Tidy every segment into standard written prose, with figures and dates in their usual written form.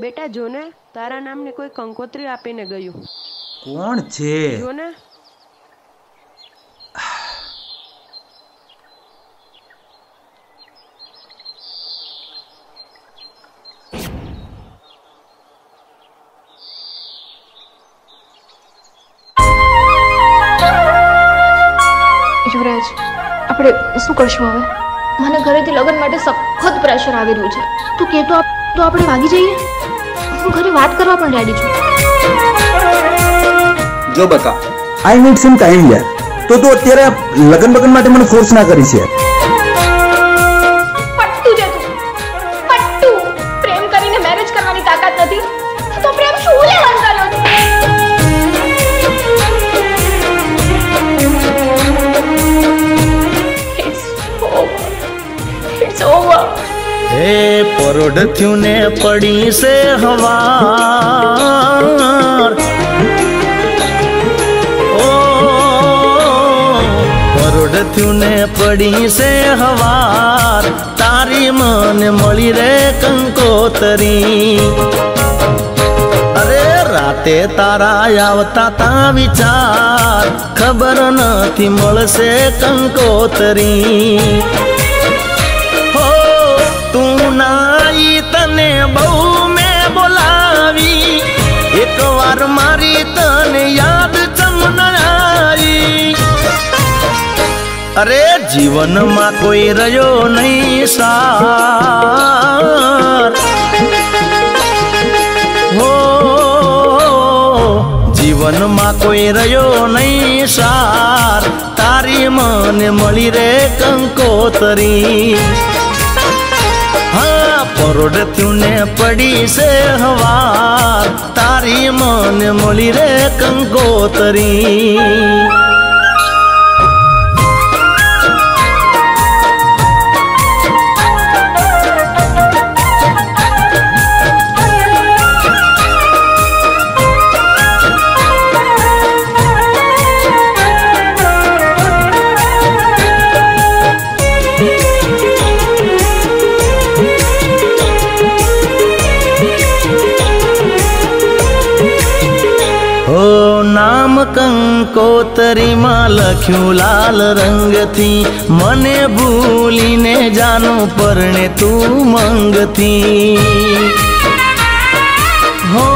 बेटा जो ने तारा नाम ने कोई कंकोत्री आपीने गयु। कौन छे? जो ने युवराज आपणे शुं करशुं हवे? मने घरेथी लगन माटे सखत प्रेशर आवी रह्युं छे। तू के तो आपणे भागी जईए। હું ઘરે વાત કરવા પણ રેડી છું। જો બકા આઈ નીડ સમ ટાઈમ યાર। તો તું અત્યારે લગન બગન માટે મને ફોર્સ ના કરી છે। પટ્ટુ જે તું પટ્ટુ પ્રેમ કરીને મેરેજ કરવાની તાકાત નથી તો પ્રેમ શું લેવાનું કર્યો છે? It's over हे परोड़ क्यों ने पड़ी से हवार ओ परोड़ क्यों ने पड़ी से हवार तारी मन मळी रे कंकोतरी। अरे राते तारा आवता ता विचार खबर नथी मळशे कंकोतरी। अरे जीवन में कोई रयो नहीं सार हो जीवन में कोई रयो नहीं सार तारी मने मळी रे कंकोतरी। हाँ परोड़ तूने पड़ी से हवार तारी मने मळी रे कंकोतरी। कंकोतरी मां लख्यू लाल रंग थी मने भूली ने जानू परने तू मंग थी। हो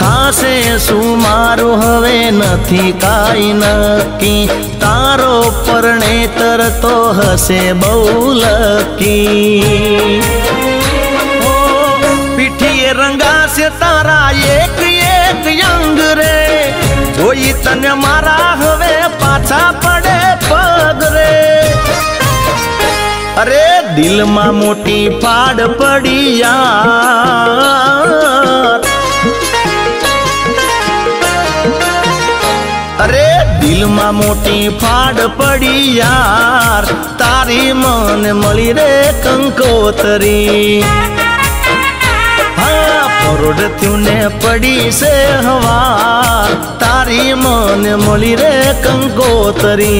थासे सुमारू हवे नथी काई नक्की तारो परने तर तो हसे बहुलकी। हो पीठिए रंगा से तारा एक एक यंग रे कोई तने मारा हवे पाछा पड़े पग रे। अरे दिल मां मोटी फाड़ पड़ी यार अरे दिल मां मोटी फाड़ पड़ी यार तारी मन मळी रे कंकोतरी। परोड़ तूने पड़ी से हवार तारी मन मळी रे कंकोतरी।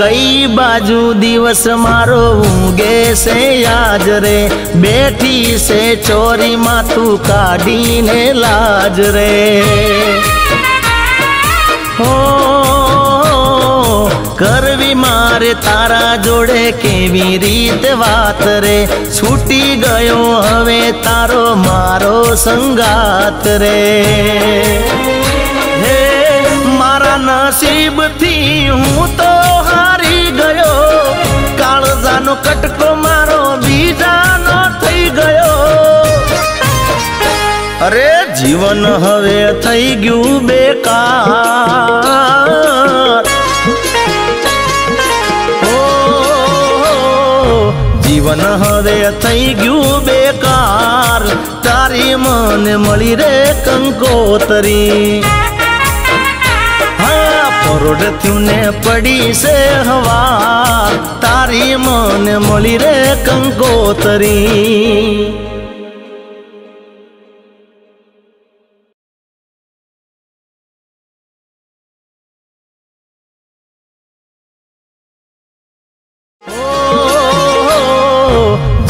कई बाजू दिवस मारो ऊँगे से याज रे बेटी से चोरी मातू काढ़ी ने लाज रे। हो करवी मारे तारा जोड़े केवी रीत वात रे छूटी गयो हवे तारो मारो संगात रे। नसीब थी हूँ तो हारी गयो कालजानो कटको मारो बीजानो थई गयो। अरे जीवन हवे थई गयु बेकार जीवन हरे थई गयू बेकार तारी मन मळी रे कंकोतरी। परोड तूने पड़ी से हवा तारी मन मळी रे कंकोतरी।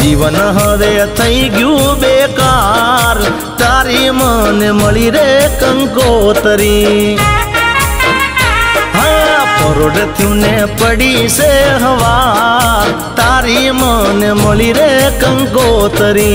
जीवन हरे थई गयू बेकार तारी मन मळी रे कंकोतरी। हाँ परोड तूने पड़ी से हवा तारी मन मळी रे कंकोतरी।